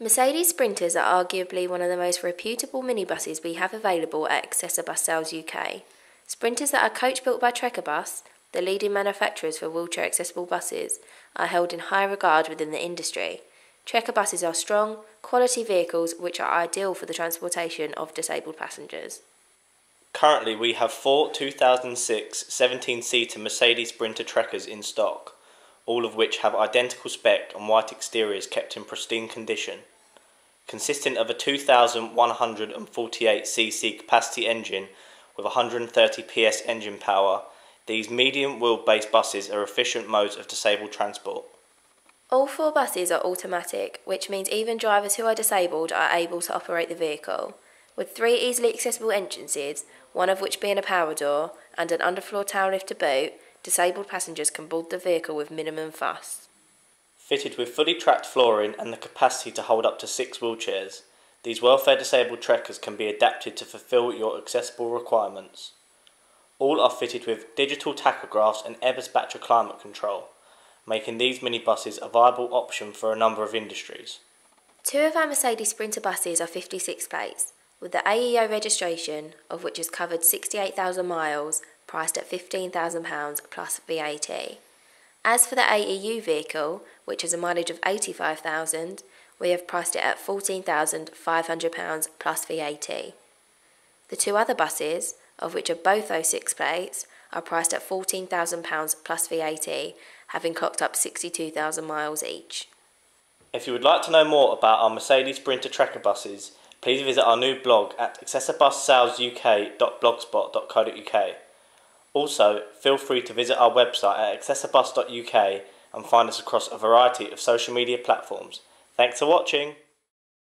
Mercedes Sprinters are arguably one of the most reputable minibuses we have available at Access A Bus Sales UK. Sprinters that are coach-built by Treka Bus, the leading manufacturers for wheelchair-accessible buses, are held in high regard within the industry. Treka buses are strong, quality vehicles which are ideal for the transportation of disabled passengers. Currently, we have four 2006 17-seater Mercedes Sprinter Trekas in stock, all of which have identical spec and white exteriors kept in pristine condition. Consisting of a 2,148cc capacity engine with 130 PS engine power, these medium wheelbase buses are efficient modes of disabled transport. All four buses are automatic, which means even drivers who are disabled are able to operate the vehicle. With three easily accessible entrances, one of which being a power door, and an underfloor tail lift to boot, disabled passengers can board the vehicle with minimum fuss. Fitted with fully tracked flooring and the capacity to hold up to 6 wheelchairs, these welfare disabled Trekas can be adapted to fulfil your accessible requirements. All are fitted with digital tachographs and Eberspacher climate control, making these minibuses a viable option for a number of industries. Two of our Mercedes Sprinter buses are 56 plates, with the AEO registration, of which is covered 68,000 miles, priced at £15,000 plus VAT. As for the AEU vehicle, which has a mileage of 85,000, we have priced it at £14,500 plus VAT. The two other buses, of which are both 06 plates, are priced at £14,000 plus VAT, having clocked up 62,000 miles each. If you would like to know more about our Mercedes Sprinter Treka buses, please visit our new blog at accessabussalesuk.blogspot.co.uk. Also, feel free to visit our website at accessabus.uk and find us across a variety of social media platforms. Thanks for watching!